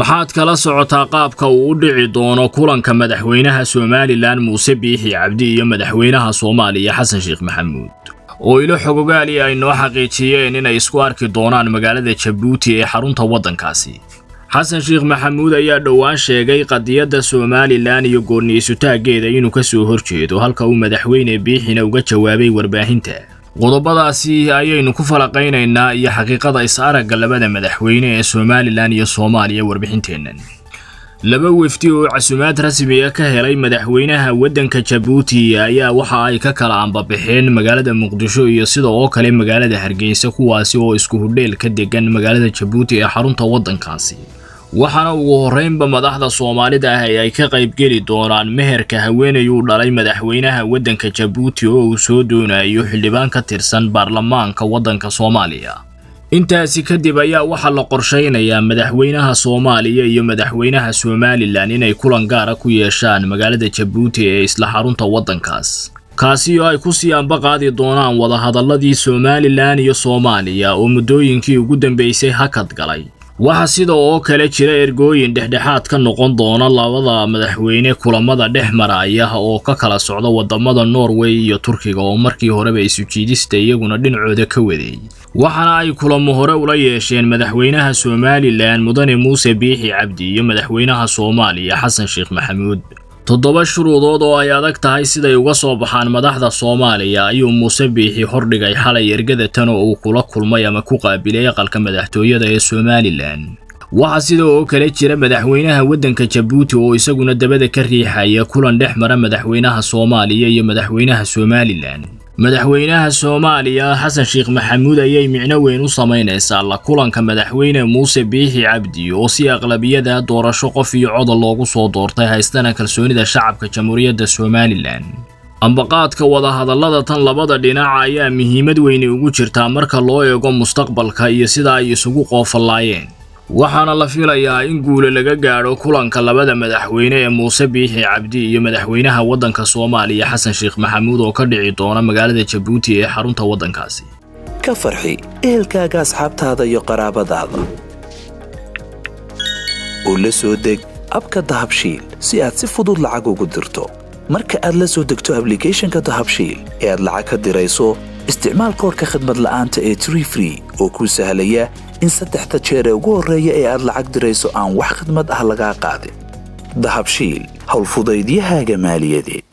maxaad kala socotaa qaabka uu dhici doono kulanka madaxweynaha Somaliland Muuse Biixi Cabdi iyo madaxweynaha Soomaaliya Xasan Sheekh Maxamuud oo ilo xogogaali ay noo xaqiijiyeen inay isku arki doonaan magaalada Jabuuti ee xarunta waddankaasi Xasan Sheekh Maxamuud ayaa dhowaan sheegay qadiyada Somaliland iyo goorniisutaageeda inuu ka soo horjeedo halka uu madaxweyne Biixina uga jawaabay warbaahinta qodobadaasi ayaynu ku falaqaynaynaa iyo xaqiiqada is-aragga labada madaxweyne ee Somaliland iyo Soomaaliya warbixinteenan laba wafdi oo casumaad rasmi ah ka helay madaxweynaha waddanka Jabuuti ayaa waxa ay ka kala anbabixeen magaalada Muqdisho iyo sidoo kale magaalada Hargeysa kuwaasi oo isku hudheel ka degan magaalada Jabuuti ee xarunta waddankaasi waxana ugu horeynba madaxda Soomaalida ah ay ka qayb geli doonaan meherka haweenay uu dhalay madaxweynaha waddanka Jabuuti oo uu soo doonayo xildhibaan ka tirsan baarlamaanka waddanka Soomaaliya intaasi kadib ayaa waxa la qorsheynayaa madaxweynaha Soomaaliya iyo madaxweynaha Somaliland inay kulan gaar ah ku yeeshaan magaalada Jabuuti ee isla xarunta waddankaas kaasi oo ay ku siyaanba qaadi doonaan wada hadalladii Somaliland iyo Soomaaliya oo muddooyinkii ugu dambeysay hakad galay waxa sidoo kale jira ergooyin dhexdhexaad ka noqon doona labada madaxweyne kulamada dhexmaraya oo ka kala socda wadamada Norway iyo Turkiga oo markii hore ay isu jiidistay iyaguna dhinacooda ka waday waxana ay kulamo hore ula yeesheen madaxweynaha Somaliland Mudane Muuse Biixi Cabdi iyo madaxweynaha Soomaaliya Xasan Sheekh Maxamuud todoba shuruudood oo ay adag tahay siday uga soo baxaan madaxda Soomaaliya ayuu Muuse Biixi hordhigay xalay ergada tan oo kula kulmay ama ku qaabilay aqalka madaxtooyada ee Somaliland waxa sidoo kale jira madaxweynaha waddanka Jabuuti oo isaguna dabada ka riixaya kulan dhexmara madaxweynaha Soomaaliya iyo madaxweynaha Somaliland madaxweynaha Soomaaliya Xasan Sheekh Maxamuud ayay micno weyn u sameynaysaa la kulanka madaxweyne Muuse Biixi Cabdi oo si aqlabiyada doorasho qof iyo cod loogu soo doortay haystana kalsoonida shacabka jamhuuriyadda Somaliland ambaqaadka wada hadallada tan labada dhinac ayaa muhiimad weyn ugu jirtaa marka loo eego mustaqbalka iyo sida ay isugu qoofalaayeen waxaana la filayaa in guul laga gaaro kulanka labada madaxweyne ee Muuse Biixi Cabdi iyo madaxweynaha waddanka Soomaaliya Xasan Sheekh Maxamuud oo ka dhici doona magaalada Jabuuti ee xarunta waddankaasi ka farxi ehelkaaga asxaabtaada iyo qaraabadaada oo la soo deg abka dahabshiil si aad si fudud lacag ugu dirto marka aad la soo degto applicationka dahabshiil ee aad lacag ka dirayso استعمال كورك خدمة لآنت اي تري فري او كو سهلية انسا تحت تشيري وغو الرأي اي ارلعك دريسو ان وح خدمة اهلقا قادم دهب شيل هول فضايديها جمالية دي